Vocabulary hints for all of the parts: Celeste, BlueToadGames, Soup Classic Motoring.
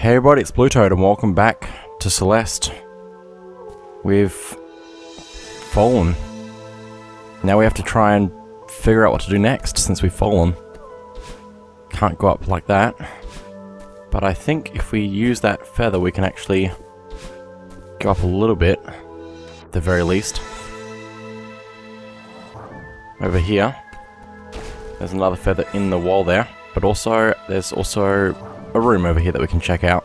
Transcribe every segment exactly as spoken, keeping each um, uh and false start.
Hey everybody, it's BlueToad and welcome back to Celeste. We've fallen. Now we have to try and figure out what to do next since we've fallen. Can't go up like that. But I think if we use that feather we can actually go up a little bit, at the very least. Over here, there's another feather in the wall there, but also there's also a room over here that we can check out.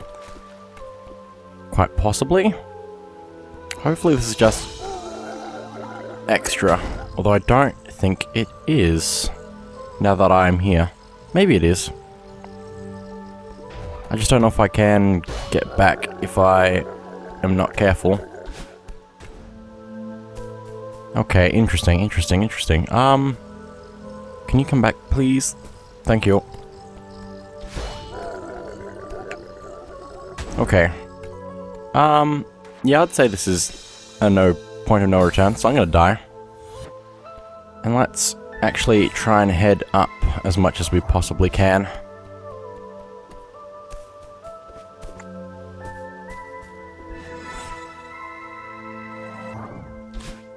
Quite possibly. Hopefully this is just extra, although I don't think it is now that I'm here. Maybe it is. I just don't know if I can get back if I am not careful. Okay, interesting, interesting, interesting. Um, can you come back, please? Thank you. Okay. Um, yeah, I'd say this is a no point of no return, so I'm gonna die. And let's actually try and head up as much as we possibly can.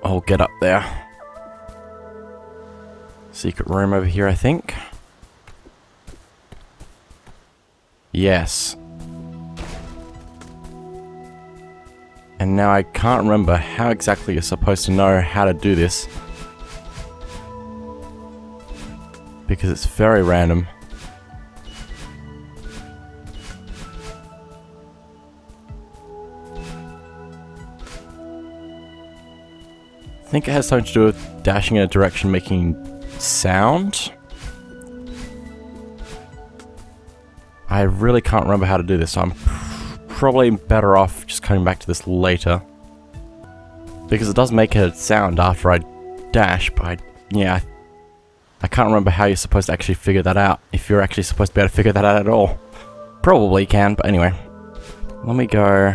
I'll get up there. Secret room over here, I think. Yes. And now I can't remember how exactly you're supposed to know how to do this, because it's very random. I think it has something to do with dashing in a direction making sound. I really can't remember how to do this, so I'm probably better off just coming back to this later, because it does make a sound after I dash, but I, yeah, I can't remember how you're supposed to actually figure that out, if you're actually supposed to be able to figure that out at all. Probably can, but anyway. Let me go...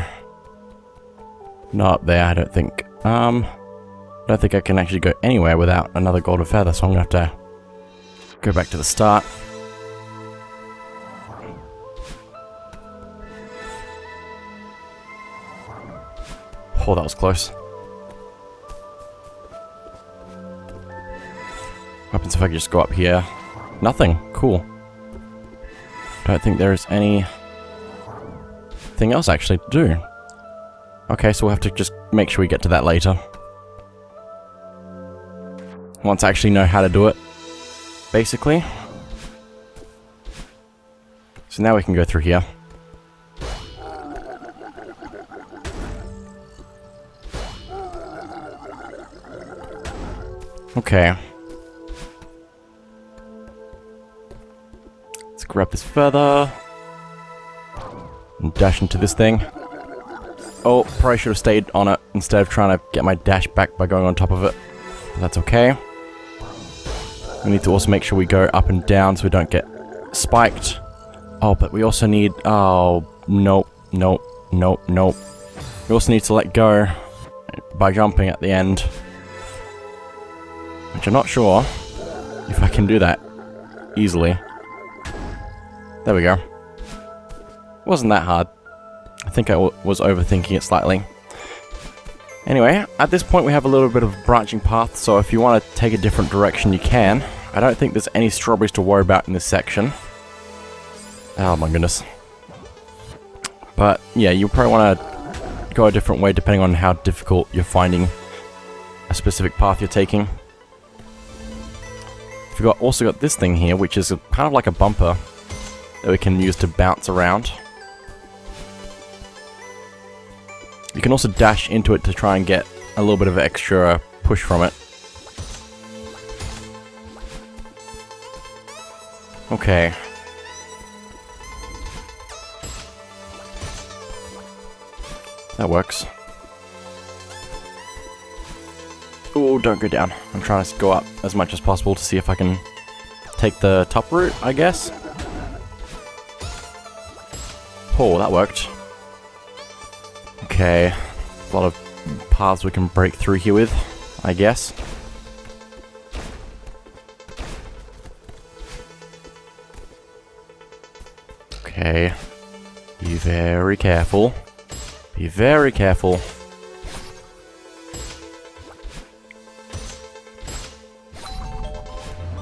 not up there, I don't think. Um, I don't think I can actually go anywhere without another golden feather, so I'm going to have to go back to the start. Oh, that was close. What happens if I can just go up here? Nothing. Cool. Don't think there is anything else actually to do. Okay, so we'll have to just make sure we get to that later. Once I actually know how to do it, basically. So now we can go through here. Okay. Let's grab this feather and dash into this thing. Oh, probably should have stayed on it instead of trying to get my dash back by going on top of it. That's okay. We need to also make sure we go up and down so we don't get spiked. Oh, but we also need... oh, nope, nope, nope, nope. We also need to let go by jumping at the end, which I'm not sure if I can do that easily. There we go. It wasn't that hard. I think I w was overthinking it slightly. Anyway, at this point we have a little bit of a branching path, so if you want to take a different direction you can. I don't think there's any strawberries to worry about in this section. Oh my goodness. But yeah, you'll probably want to go a different way depending on how difficult you're finding a specific path you're taking. We've got, also got this thing here, which is a, kind of like a bumper that we can use to bounce around. You can also dash into it to try and get a little bit of extra push from it. Okay. That works. Oh, don't go down. I'm trying to go up as much as possible to see if I can take the top route, I guess. Oh, that worked. Okay, a lot of paths we can break through here with, I guess. Okay. Be very careful. Be very careful.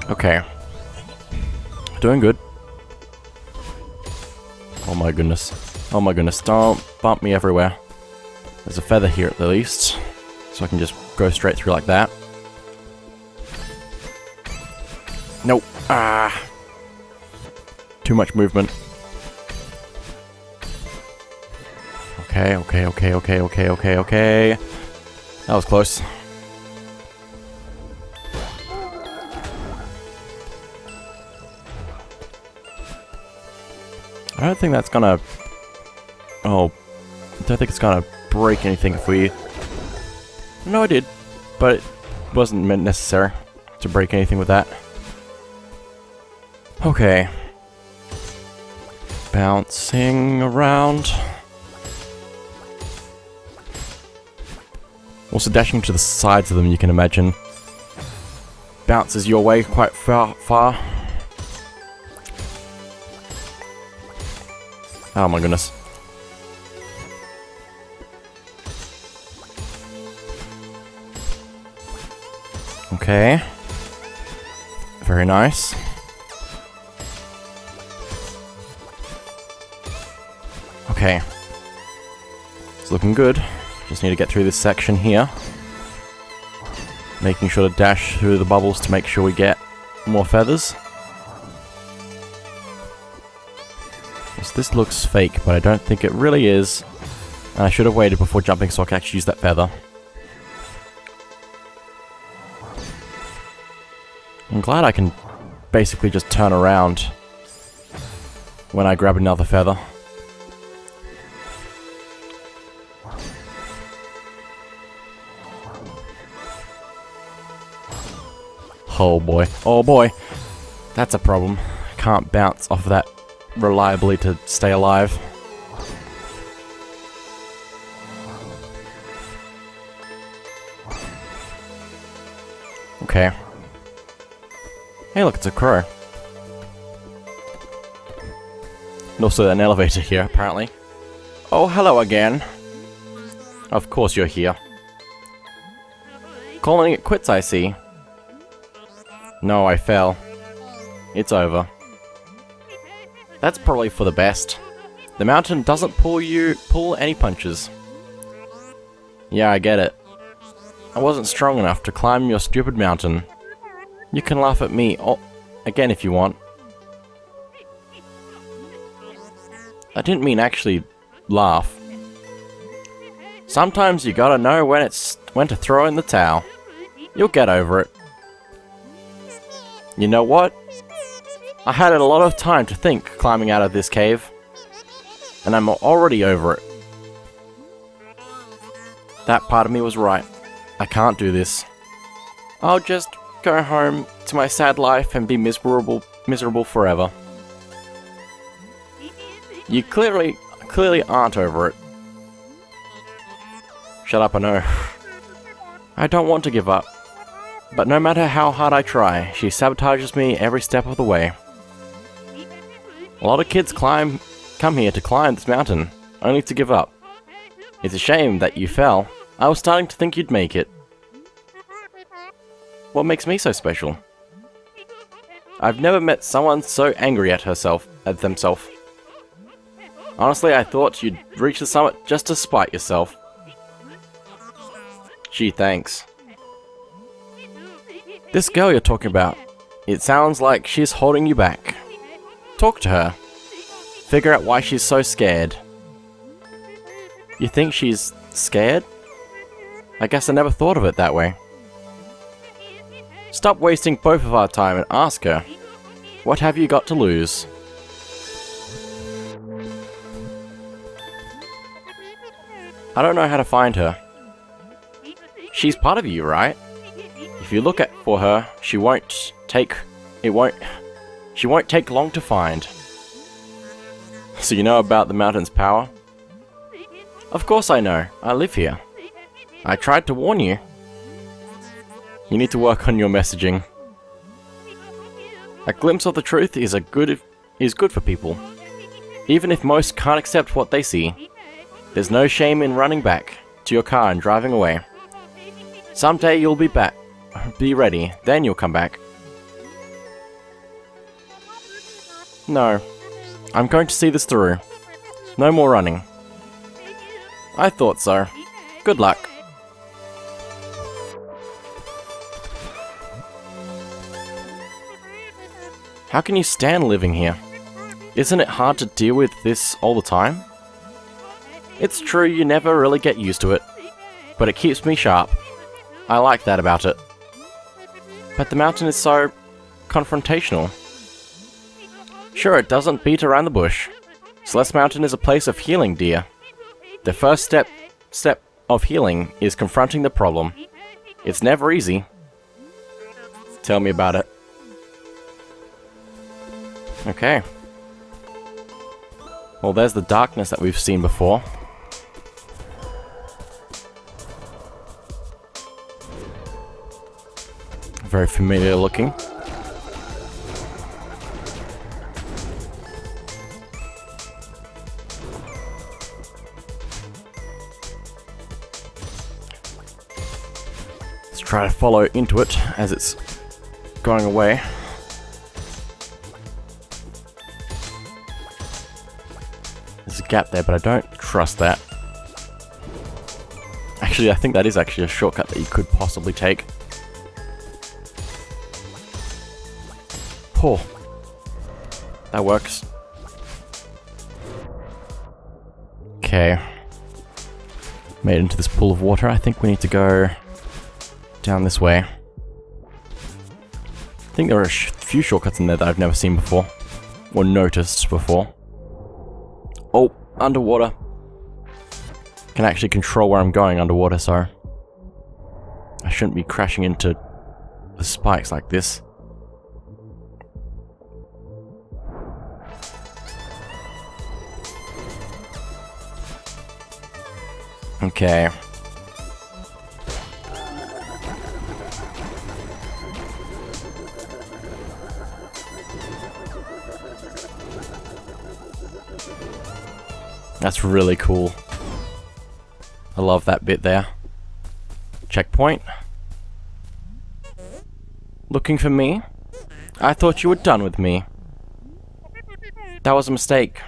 Okay. Doing good. Oh my goodness. Oh my goodness. Don't bump me everywhere. There's a feather here at the least. So I can just go straight through like that. Nope. Ah. Too much movement. Okay, okay, okay, okay, okay, okay, okay. That was close. I don't think that's gonna... Oh. I don't think it's gonna break anything if we... No, I did. But it wasn't meant necessary to break anything with that. Okay. Bouncing around. Also dashing to the sides of them, you can imagine. Bounces your way quite far. far. Oh my goodness. Okay. Very nice. Okay. It's looking good. Just need to get through this section here. Making sure to dash through the bubbles to make sure we get more feathers. So this looks fake, but I don't think it really is. And I should have waited before jumping so I could actually use that feather. I'm glad I can basically just turn around when I grab another feather. Oh boy. Oh boy. That's a problem. I can't bounce off of that reliably to stay alive. Okay. Hey look, it's a crow. And also an elevator here, apparently. Oh, hello again. Of course you're here. Calling it quits, I see. No, I fell. It's over. That's probably for the best. The mountain doesn't pull you pull any punches. Yeah, I get it. I wasn't strong enough to climb your stupid mountain. You can laugh at me oh, again if you want. I didn't mean actually laugh. Sometimes you gotta know when it's when to throw in the towel. You'll get over it. You know what? I had a lot of time to think climbing out of this cave. And I'm already over it. That part of me was right. I can't do this. I'll just go home to my sad life and be miserable miserable forever. You clearly clearly aren't over it. Shut up, I know. I don't want to give up. But no matter how hard I try, she sabotages me every step of the way. A lot of kids climb, come here to climb this mountain, only to give up. It's a shame that you fell. I was starting to think you'd make it. What makes me so special? I've never met someone so angry at herself, at themselves. Honestly, I thought you'd reach the summit just to spite yourself. Gee, thanks. This girl you're talking about, it sounds like she's holding you back. Talk to her. Figure out why she's so scared. You think she's scared? I guess I never thought of it that way. Stop wasting both of our time and ask her, what have you got to lose? I don't know how to find her. She's part of you, right? If you look at for her, she won't take it won't she won't take long to find. So you know about the mountain's power? Of course I know. I live here. I tried to warn you. You need to work on your messaging. A glimpse of the truth is a good is good for people. Even if most can't accept what they see, there's no shame in running back to your car and driving away. Someday you'll be back, be ready, then you'll come back. No, I'm going to see this through. No more running. I thought so. Good luck. How can you stand living here? Isn't it hard to deal with this all the time? It's true, you never really get used to it, but it keeps me sharp. I like that about it. But the mountain is so confrontational. Sure, it doesn't beat around the bush. Celeste Mountain is a place of healing, dear. The first step step of healing is confronting the problem. It's never easy. Tell me about it. Okay. Well, there's the darkness that we've seen before. Very familiar looking. Let's try to follow into it as it's going away. There's a gap there, but I don't trust that. Actually, I think that is actually a shortcut that you could possibly take. Poor. That works. Okay. Made into this pool of water. I think we need to go down this way. I think there are a sh- few shortcuts in there that I've never seen before. Or noticed before. Oh, underwater. Can actually control where I'm going underwater, so I shouldn't be crashing into the spikes like this. Okay. That's really cool. I love that bit there. Checkpoint. Looking for me? I thought you were done with me. That was a mistake.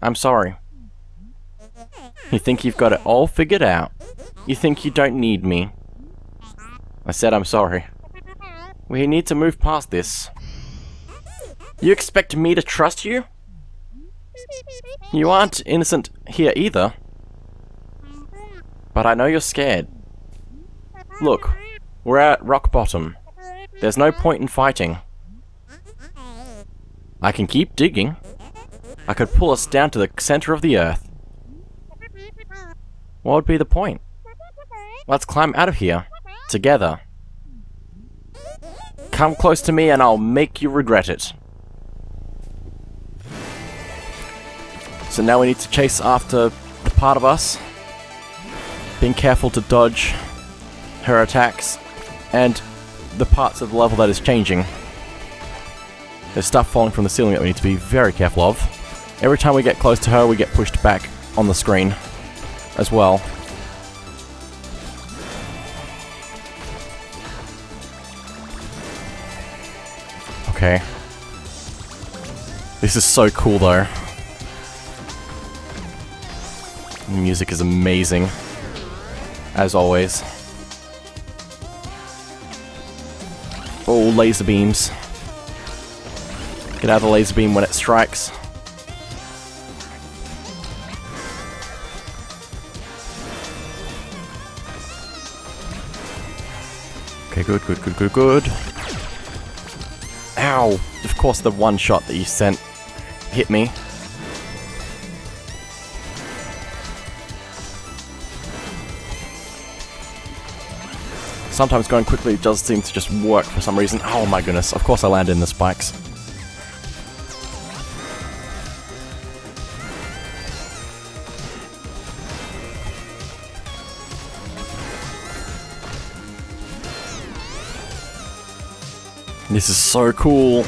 I'm sorry. You think you've got it all figured out? You think you don't need me? I said I'm sorry. We need to move past this. You expect me to trust you? You aren't innocent here either. But I know you're scared. Look, we're at rock bottom. There's no point in fighting. I can keep digging. I could pull us down to the center of the earth. What would be the point? Let's climb out of here. Together. Come close to me and I'll make you regret it. So now we need to chase after the part of us, being careful to dodge her attacks and the parts of the level that is changing. There's stuff falling from the ceiling that we need to be very careful of. Every time we get close to her, we get pushed back on the screen as well. Okay. This is so cool though. The music is amazing, as always. Oh, laser beams. Get out of the laser beam when it strikes. Okay, good, good, good, good, good. Ow! Of course the one shot that you sent hit me. Sometimes going quickly does seem to just work for some reason. Oh my goodness, of course I landed in the spikes. This is so cool.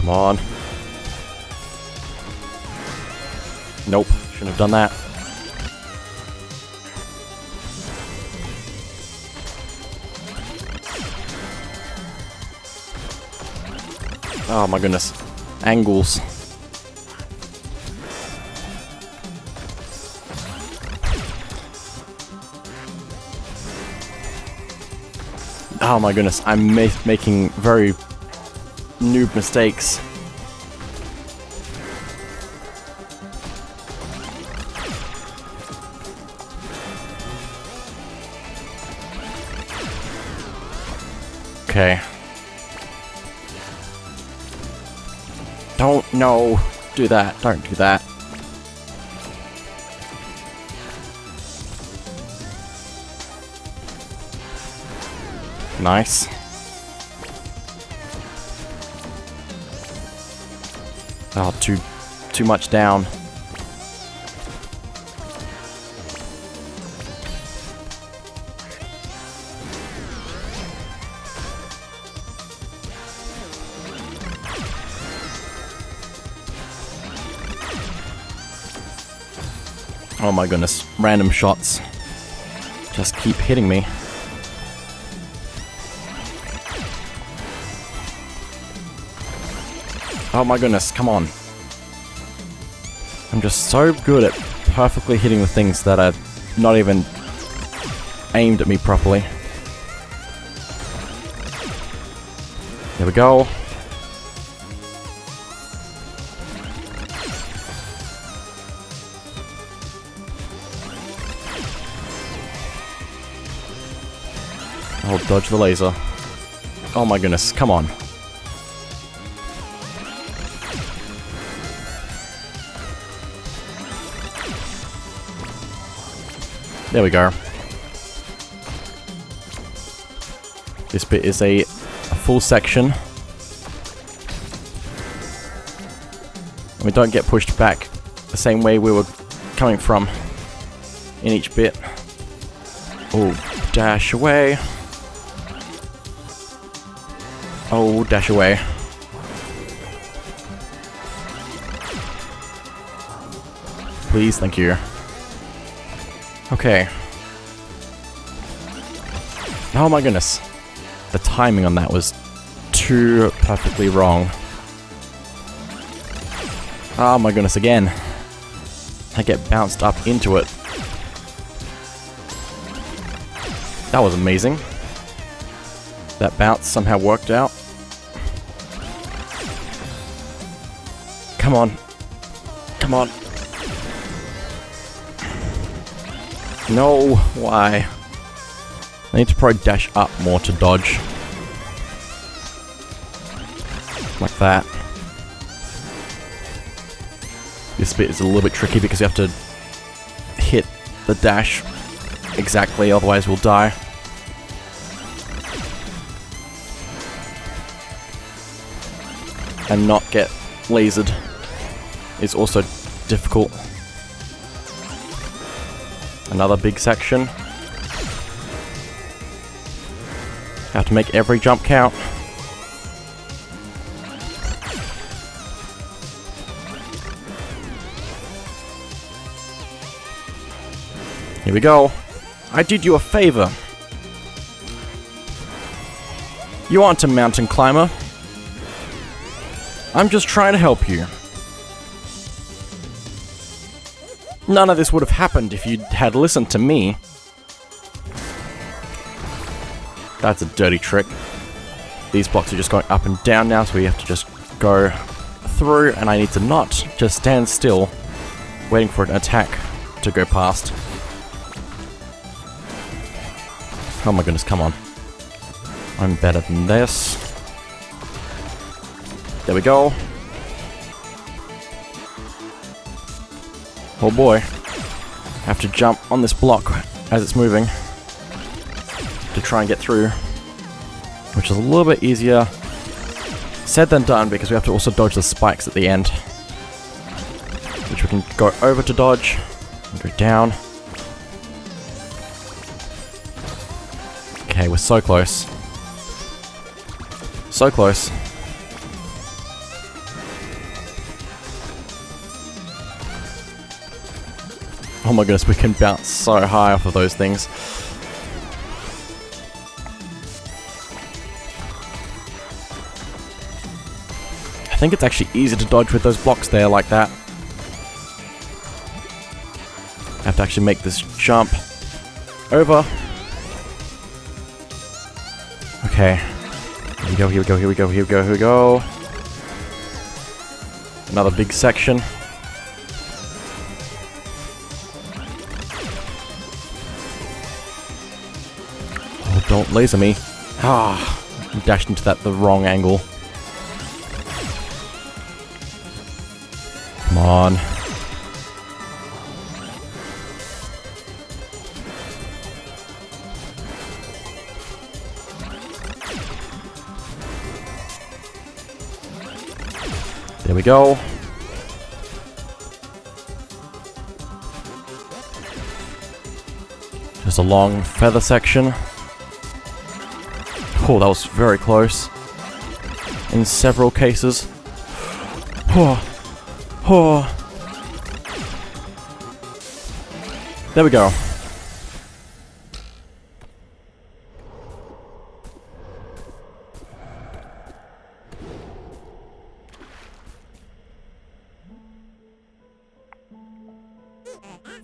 Come on. Nope. Shouldn't have done that. Oh my goodness. Angles. Oh my goodness, I'm ma making very noob mistakes. Okay. Don't, no, do that, don't do that. Nice. Oh, too, too much down. Oh my goodness, random shots just keep hitting me. Oh my goodness, come on. I'm just so good at perfectly hitting the things that are not even aimed at me properly. There we go. I'll dodge the laser. Oh my goodness, come on. There we go. This bit is a, a full section. And we don't get pushed back the same way we were coming from in each bit. Oh, dash away. Oh, dash away. Please, thank you. Okay. Oh my goodness. The timing on that was too perfectly wrong. Oh my goodness, again. I get bounced up into it. That was amazing. That bounce somehow worked out. Come on. Come on. No, why? I need to probably dash up more to dodge. Like that. This bit is a little bit tricky because you have to hit the dash exactly, otherwise we'll die. And not get lasered is also difficult. Another big section. Have to make every jump count. Here we go. I did you a favor. You aren't a mountain climber. I'm just trying to help you. None of this would have happened if you had listened to me. That's a dirty trick. These blocks are just going up and down now, so we have to just go through, and I need to not just stand still, waiting for an attack to go past. Oh my goodness, come on. I'm better than this. There we go. Oh boy, I have to jump on this block as it's moving to try and get through, which is a little bit easier said than done because we have to also dodge the spikes at the end, which we can go over to dodge and go down. Okay, we're so close. So close. Oh my goodness, we can bounce so high off of those things. I think it's actually easier to dodge with those blocks there like that. I have to actually make this jump over. Okay. Here we go, here we go, here we go, here we go, here we go. Another big section. Oh, don't laser me. Ah, I dashed into that the wrong angle. Come on. There we go. Just a long feather section. Oh, that was very close. In several cases. Oh, oh. There we go.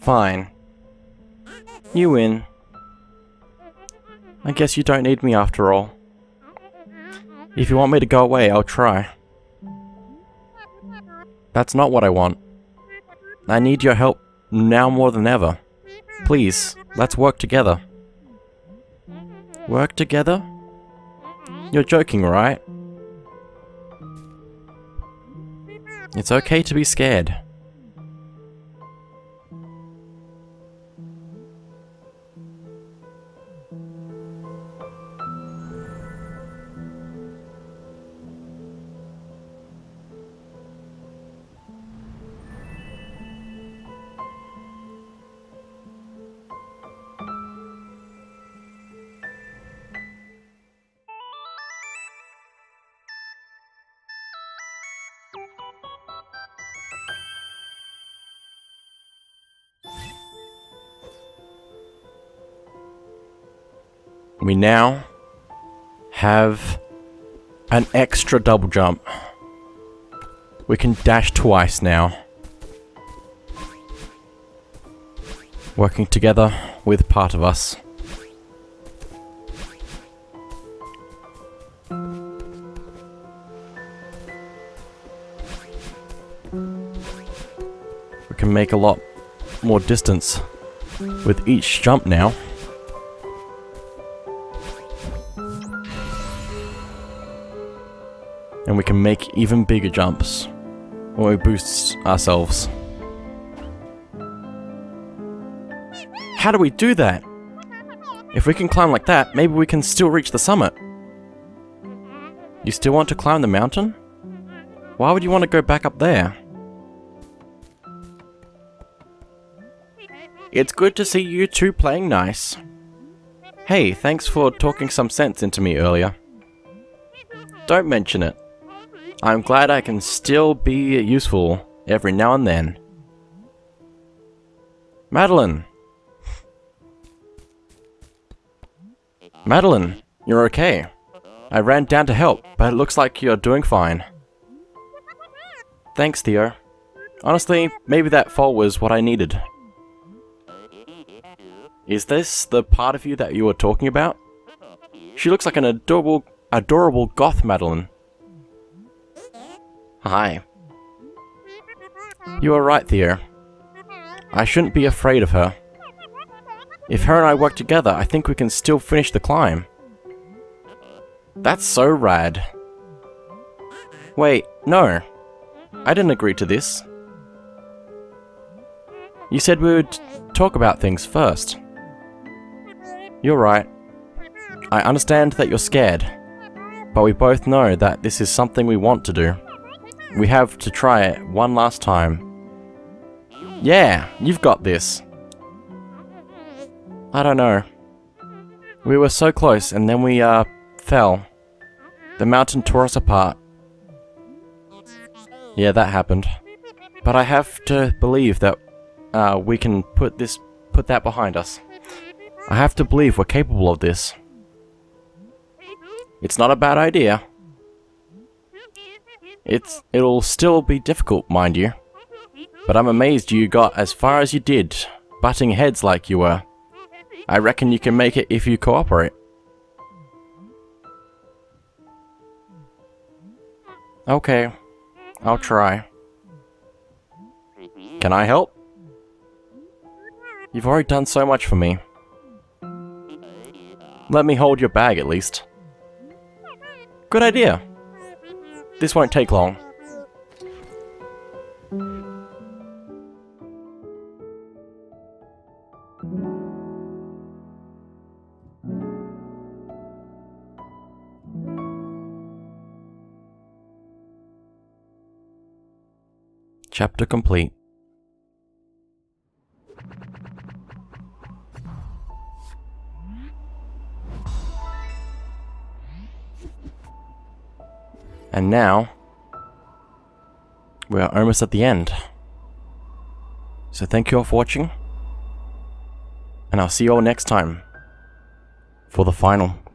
Fine. You win. I guess you don't need me after all. If you want me to go away, I'll try. That's not what I want. I need your help now more than ever. Please, let's work together. Work together? You're joking, right? It's okay to be scared. We now have an extra double jump. We can dash twice now. Working together with part of us. We can make a lot more distance with each jump now. And we can make even bigger jumps when we boost ourselves. How do we do that? If we can climb like that, maybe we can still reach the summit. You still want to climb the mountain? Why would you want to go back up there? It's good to see you two playing nice. Hey, thanks for talking some sense into me earlier. Don't mention it. I'm glad I can still be useful every now and then. Madeline! Madeline, you're okay. I ran down to help, but it looks like you're doing fine. Thanks, Theo. Honestly, maybe that fall was what I needed. Is this the part of you that you were talking about? She looks like an adorable, adorable goth Madeline. Hi. You are right, Theo. I shouldn't be afraid of her. If her and I work together, I think we can still finish the climb. That's so rad. Wait, no. I didn't agree to this. You said we would talk about things first. You're right. I understand that you're scared, but we both know that this is something we want to do. We have to try it one last time. Yeah, you've got this. I don't know. We were so close and then we, uh, fell. The mountain tore us apart. Yeah, that happened. But I have to believe that uh, we can put this, put that behind us. I have to believe we're capable of this. It's not a bad idea. It's, it'll still be difficult, mind you. But I'm amazed you got as far as you did, butting heads like you were. I reckon you can make it if you cooperate. Okay, I'll try. Can I help? You've already done so much for me. Let me hold your bag at least. Good idea. This won't take long. Chapter complete. And now, we are almost at the end. So thank you all for watching, and I'll see you all next time for the final.